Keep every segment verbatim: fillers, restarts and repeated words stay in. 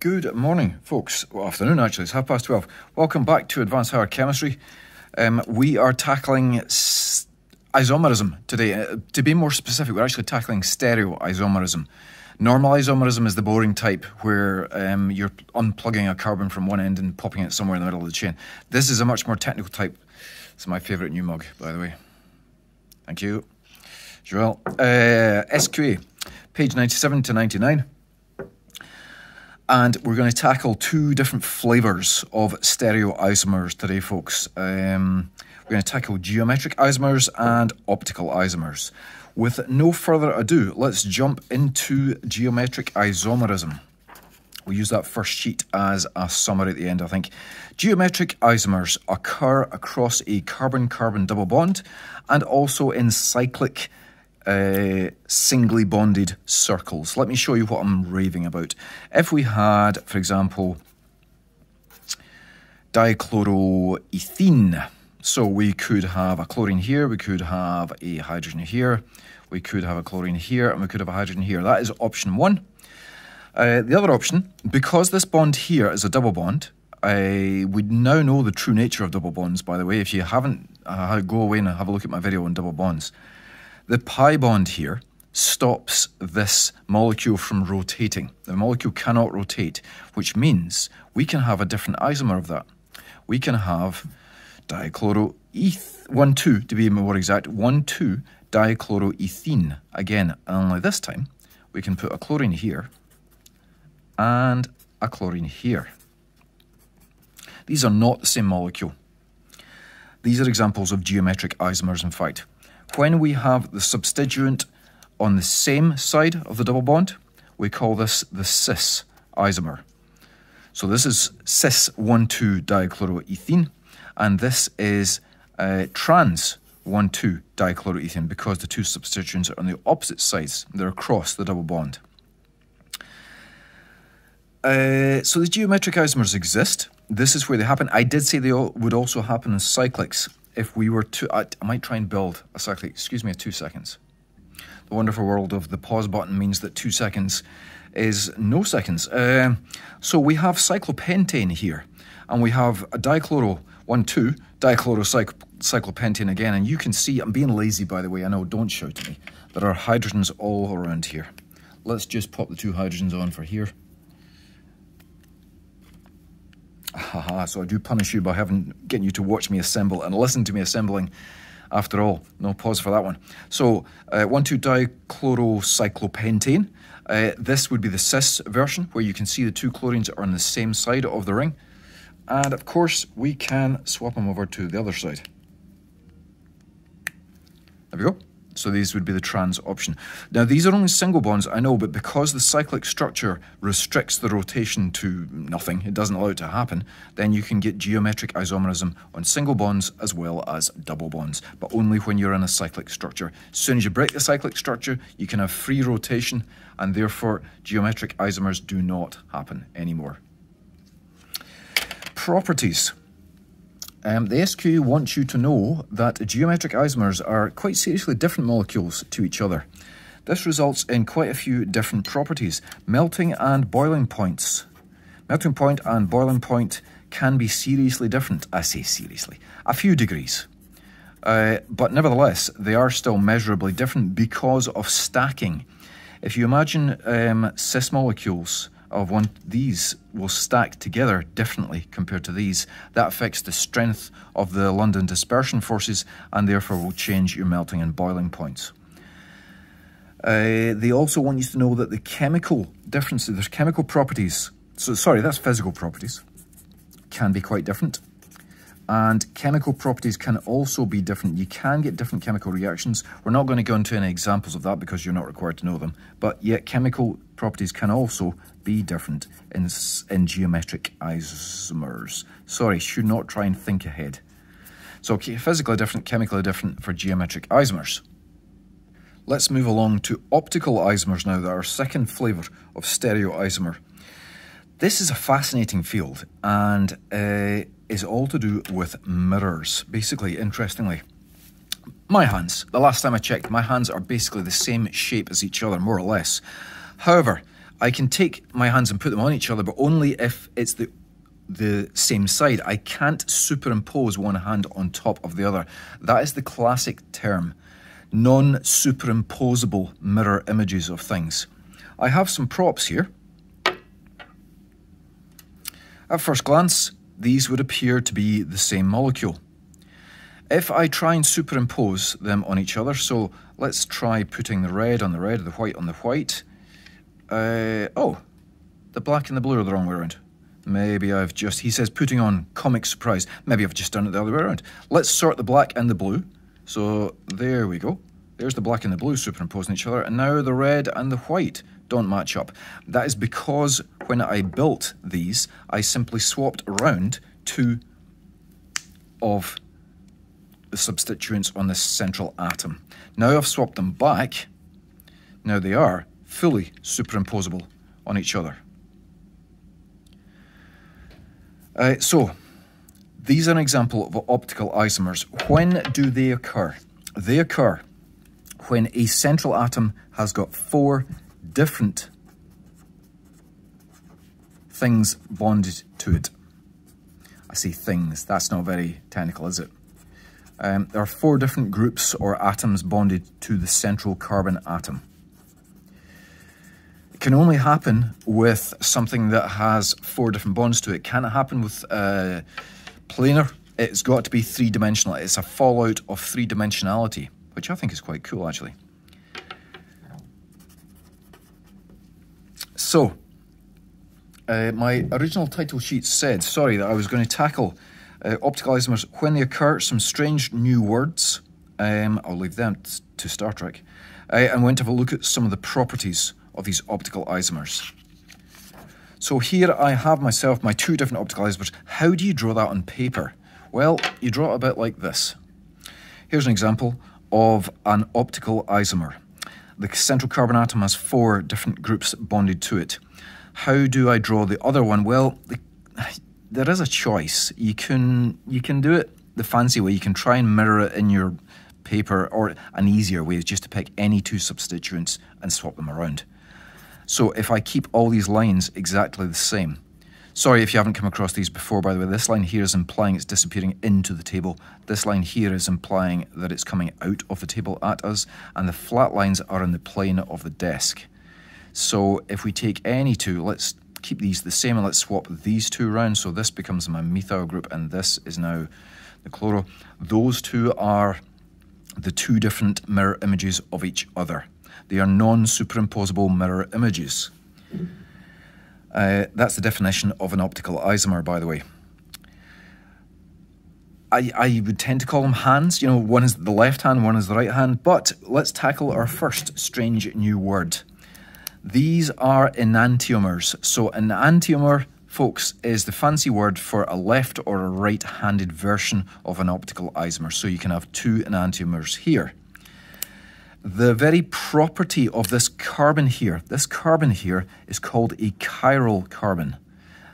Good morning, folks. Well, afternoon, actually. It's half past twelve. Welcome back to Advanced Higher Chemistry. Um, we are tackling isomerism today. Uh, to be more specific, we're actually tackling stereoisomerism. Normal isomerism is the boring type where um, you're unplugging a carbon from one end and popping it somewhere in the middle of the chain. This is a much more technical type. It's my favourite new mug, by the way. Thank you, Joel. Uh, S Q A, page ninety-seven to ninety-nine. And we're going to tackle two different flavours of stereoisomers today, folks. Um, we're going to tackle geometric isomers and optical isomers. With no further ado, let's jump into geometric isomerism. We'll use that first sheet as a summary at the end, I think. Geometric isomers occur across a carbon-carbon double bond and also in cyclic Uh, singly bonded circles. Let me show you what I'm raving about. If we had, for example, dichloroethene, so we could have a chlorine here, we could have a hydrogen here, we could have a chlorine here, and we could have a hydrogen here. That is option one. Uh, the other option, because this bond here is a double bond, I would now know the true nature of double bonds, by the way. If you haven't, uh, go away and have a look at my video on double bonds. The pi bond here stops this molecule from rotating. The molecule cannot rotate, which means we can have a different isomer of that. We can have dichloroeth one two, to be more exact, one two dichloroethene. Again, only this time we can put a chlorine here and a chlorine here. These are not the same molecule. These are examples of geometric isomers, in fact. When we have the substituent on the same side of the double bond, we call this the cis isomer. So this is cis one two dichloroethene, and this is uh, trans one two dichloroethene, because the two substituents are on the opposite sides. They're across the double bond. Uh, so the geometric isomers exist. This is where they happen. I did say they all would also happen in cyclics. If we were to, I might try and build a cyclic, excuse me, two seconds. The wonderful world of the pause button means that two seconds is no seconds. Uh, so we have cyclopentane here, and we have a dichloro, one, two, dichlorocyclopentane again, and you can see, I'm being lazy by the way, I know, don't shout at me. There are hydrogens all around here. Let's just pop the two hydrogens on for here. Haha, so I do punish you by having getting you to watch me assemble and listen to me assembling. After all, no pause for that one. So, uh, one two dichlorocyclopentane. Uh, this would be the cis version, where you can see the two chlorines are on the same side of the ring. And, of course, we can swap them over to the other side. There we go. So these would be the trans option. Now, these are only single bonds, I know, but because the cyclic structure restricts the rotation to nothing, it doesn't allow it to happen, then you can get geometric isomerism on single bonds as well as double bonds, but only when you're in a cyclic structure. As soon as you break the cyclic structure, you can have free rotation, and therefore geometric isomers do not happen anymore. Properties. Um, the S Q A wants you to know that geometric isomers are quite seriously different molecules to each other. This results in quite a few different properties. Melting and boiling points. Melting point and boiling point can be seriously different. I say seriously. A few degrees. Uh, but nevertheless, they are still measurably different because of stacking. If you imagine um, cis molecules of one, these will stack together differently compared to these. That affects the strength of the London dispersion forces and therefore will change your melting and boiling points. Uh, they also want you to know that the chemical differences, there's chemical properties, so sorry, that's physical properties, can be quite different. And chemical properties can also be different. You can get different chemical reactions. We're not going to go into any examples of that because you're not required to know them. But yet chemical properties can also be different in, in geometric isomers. Sorry, should not try and think ahead. So okay, physically different, chemically different for geometric isomers. Let's move along to optical isomers now. They're our second flavour of stereoisomer. This is a fascinating field and uh, is all to do with mirrors. Basically, interestingly, my hands, the last time I checked, my hands are basically the same shape as each other, more or less. However, I can take my hands and put them on each other, but only if it's the the same side. I can't superimpose one hand on top of the other. That is the classic term, non-superimposable mirror images of things. I have some props here. At first glance, these would appear to be the same molecule. If I try and superimpose them on each other, so let's try putting the red on the red, the white on the white. Uh, oh, the black and the blue are the wrong way around. Maybe I've just, he says, putting on comic surprise. Maybe I've just done it the other way around. Let's sort the black and the blue. So there we go. There's the black and the blue superimposing each other. And now the red and the white don't match up. That is because when I built these, I simply swapped around two of the substituents on this central atom. Now I've swapped them back. Now they are fully superimposable on each other. Uh, so, these are an example of optical isomers. When do they occur? They occur when a central atom has got four different things bonded to it. I say things, that's not very technical, is it? Um, there are four different groups or atoms bonded to the central carbon atom. Can only happen with something that has four different bonds to it. Can it happen with a planar? It's got to be three-dimensional. It's a fallout of three-dimensionality, which I think is quite cool, actually. So, uh, my original title sheet said, sorry, that I was going to tackle uh, optical isomers when they occur, some strange new words. Um, I'll leave them to Star Trek. Uh, and went to have a look at some of the properties of these optical isomers. So here I have myself my two different optical isomers. How do you draw that on paper? Well, you draw it a bit like this. Here's an example of an optical isomer. The central carbon atom has four different groups bonded to it. How do I draw the other one? Well, the, there is a choice. You can, you can do it the fancy way. You can try and mirror it in your paper, or an easier way is just to pick any two substituents and swap them around. So if I keep all these lines exactly the same. Sorry if you haven't come across these before, by the way. This line here is implying it's disappearing into the table. This line here is implying that it's coming out of the table at us. And the flat lines are in the plane of the desk. So if we take any two, let's keep these the same and let's swap these two around. So this becomes my methyl group and this is now the chloro. Those two are the two different mirror images of each other. They are non-superimposable mirror images. Uh, that's the definition of an optical isomer, by the way. I, I would tend to call them hands. You know, one is the left hand, one is the right hand. But let's tackle our first strange new word. These are enantiomers. So enantiomer, folks, is the fancy word for a left or a right-handed version of an optical isomer. So you can have two enantiomers here. The very property of this carbon here, this carbon here is called a chiral carbon.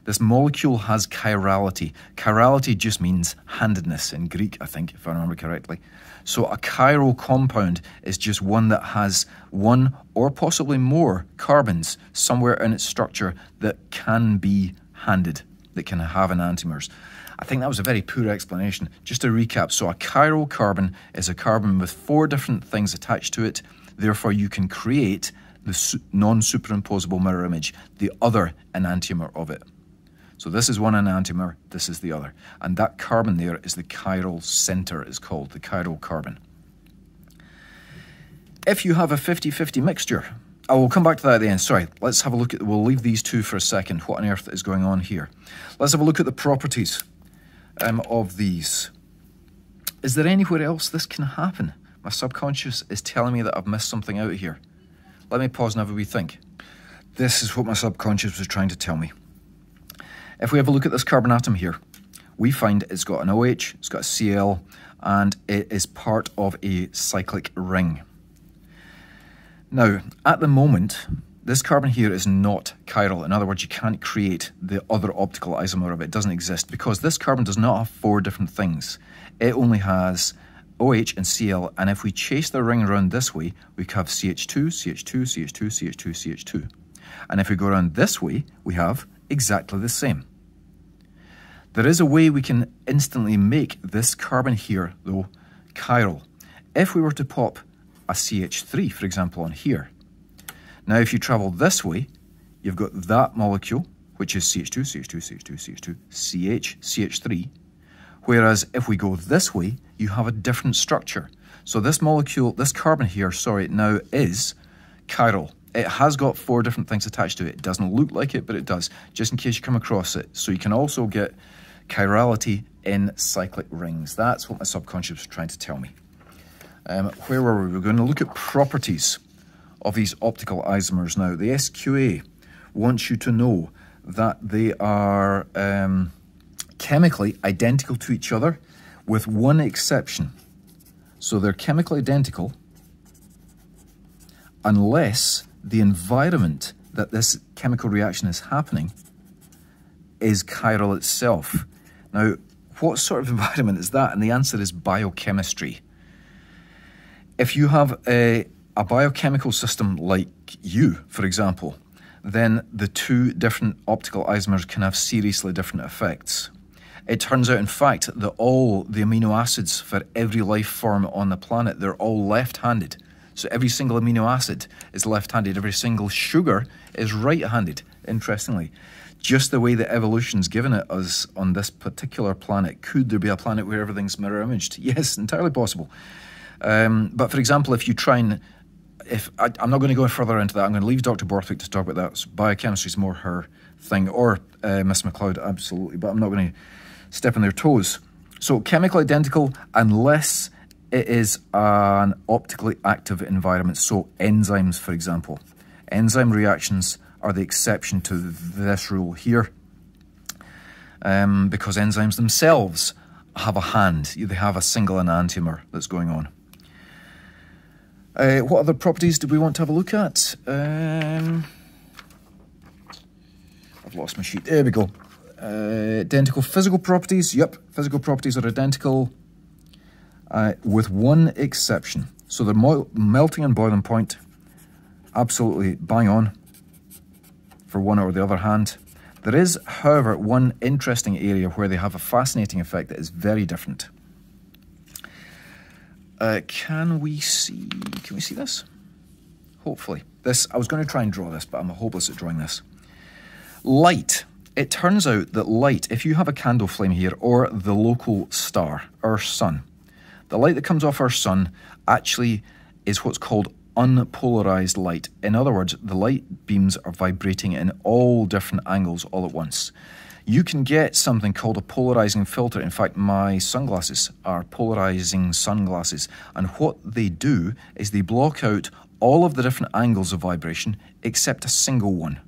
This molecule has chirality. Chirality just means handedness in Greek, I think, if I remember correctly. So a chiral compound is just one that has one or possibly more carbons somewhere in its structure that can be handed, that can have enantiomers. I think that was a very poor explanation. Just to recap, so a chiral carbon is a carbon with four different things attached to it. Therefore, you can create the non-superimposable mirror image, the other enantiomer of it. So this is one enantiomer, this is the other. And that carbon there is the chiral center, it's called the chiral carbon. If you have a fifty fifty mixture, I will come back to that at the end. Sorry, let's have a look at, we'll leave these two for a second. What on earth is going on here? Let's have a look at the properties. Um, of these. Is there anywhere else this can happen? My subconscious is telling me that I've missed something out here. Let me pause and have a wee think. This is what my subconscious was trying to tell me. If we have a look at this carbon atom here, we find it's got an O H, it's got a C L, and it is part of a cyclic ring. Now, at the moment, this carbon here is not chiral. In other words, you can't create the other optical isomer of it. It doesn't exist because this carbon does not have four different things. It only has O H and C L. And if we chase the ring around this way, we have C H two, C H two, C H two, C H two, C H two. And if we go around this way, we have exactly the same. There is a way we can instantly make this carbon here, though, chiral, if we were to pop a C H three, for example, on here. Now, if you travel this way, you've got that molecule, which is C H two, C H two, C H two, C H two, C H, C H three. Whereas if we go this way, you have a different structure. So this molecule, this carbon here, sorry, now is chiral. It has got four different things attached to it. It doesn't look like it, but it does, just in case you come across it. So you can also get chirality in cyclic rings. That's what my subconscious was trying to tell me. Um, where were we? We're going to look at properties of these optical isomers now. The S Q A wants you to know that they are um, chemically identical to each other with one exception. So they're chemically identical unless the environment that this chemical reaction is happening is chiral itself. Now, what sort of environment is that? And the answer is biochemistry. If you have a, a biochemical system like you, for example, then the two different optical isomers can have seriously different effects. It turns out, in fact, that all the amino acids for every life form on the planet, they're all left-handed. So every single amino acid is left-handed. Every single sugar is right-handed, interestingly. Just the way that evolution's given it us on this particular planet. Could there be a planet where everything's mirror-imaged? Yes, entirely possible. Um, but, for example, if you try and... If I, I'm not going to go further into that. I'm going to leave Doctor Borthwick to talk about that. So biochemistry is more her thing, or uh, Miss McLeod, absolutely. But I'm not going to step on their toes. So chemically identical unless it is an optically active environment. So enzymes, for example. Enzyme reactions are the exception to this rule here, um, because enzymes themselves have a hand. They have a single enantiomer that's going on. Uh, what other properties did we want to have a look at? Um, I've lost my sheet. There we go. Uh, identical physical properties. Yep, physical properties are identical uh, with one exception. So the melting and boiling point, absolutely bang on for one or the other hand. There is, however, one interesting area where they have a fascinating effect that is very different. Uh, can we see, can we see this? Hopefully. This, I was going to try and draw this, but I'm hopeless at drawing this. Light. It turns out that light, if you have a candle flame here, or the local star, our sun, the light that comes off our sun actually is what's called unpolarized light. In other words, the light beams are vibrating in all different angles all at once. You can get something called a polarizing filter. In fact, my sunglasses are polarizing sunglasses. And what they do is they block out all of the different angles of vibration except a single one.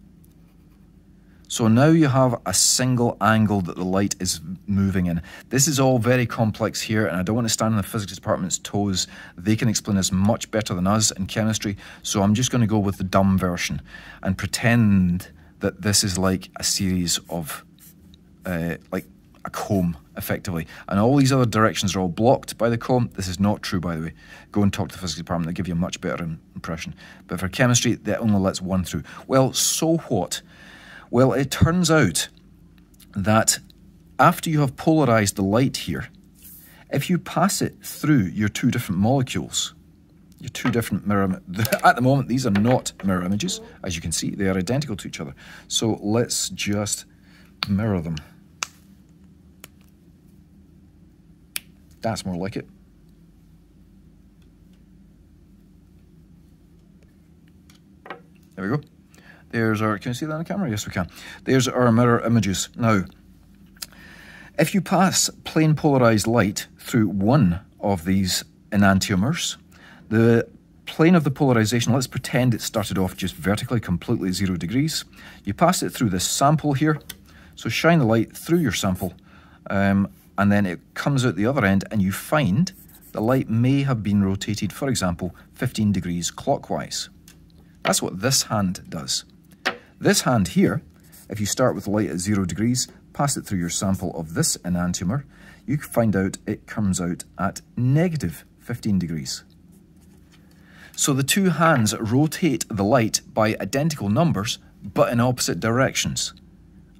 So now you have a single angle that the light is moving in. This is all very complex here, and I don't want to stand on the physics department's toes. They can explain this much better than us in chemistry. So I'm just going to go with the dumb version and pretend that this is like a series of... Uh, like a comb, effectively. And all these other directions are all blocked by the comb. This is not true, by the way. Go and talk to the physics department. They'll give you a much better impression. But for chemistry, that only lets one through. Well, so what? Well, it turns out that after you have polarized the light here, if you pass it through your two different molecules, your two different mirror... At the moment, these are not mirror images. As you can see, they are identical to each other. So let's just mirror them. That's more like it. There we go. There's our... Can you see that on the camera? Yes, we can. There's our mirror images. Now, if you pass plain polarized light through one of these enantiomers, the plane of the polarization, let's pretend it started off just vertically, completely zero degrees. You pass it through this sample here, so shine the light through your sample, um, and then it comes out the other end, and you find the light may have been rotated, for example, fifteen degrees clockwise. That's what this hand does. This hand here, if you start with light at zero degrees, pass it through your sample of this enantiomer, you find out it comes out at negative fifteen degrees. So the two hands rotate the light by identical numbers, but in opposite directions.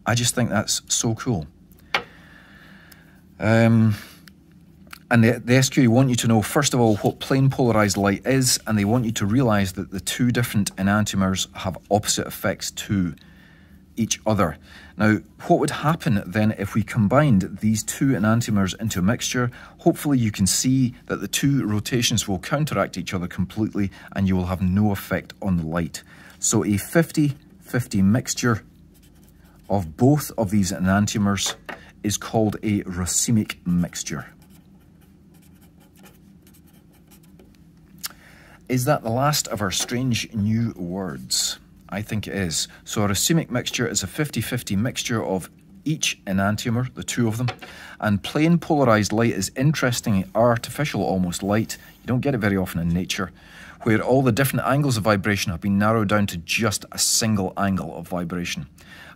I just think that's so cool. Um, and the, the S Q A want you to know, first of all, what plane polarized light is, and they want you to realize that the two different enantiomers have opposite effects to each other. Now, what would happen then if we combined these two enantiomers into a mixture? Hopefully you can see that the two rotations will counteract each other completely and you will have no effect on the light. So a fifty fifty mixture of both of these enantiomers is called a racemic mixture. Is that the last of our strange new words? I think it is. So a racemic mixture is a fifty fifty mixture of each enantiomer, the two of them, and plane polarized light is interesting, artificial almost light. You don't get it very often in nature, where all the different angles of vibration have been narrowed down to just a single angle of vibration.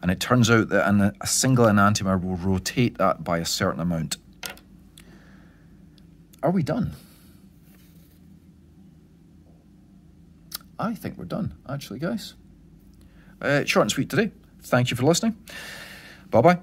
And it turns out that an, a single enantiomer will rotate that by a certain amount. Are we done? I think we're done, actually, guys. Uh, short and sweet today. Thank you for listening. Bye-bye.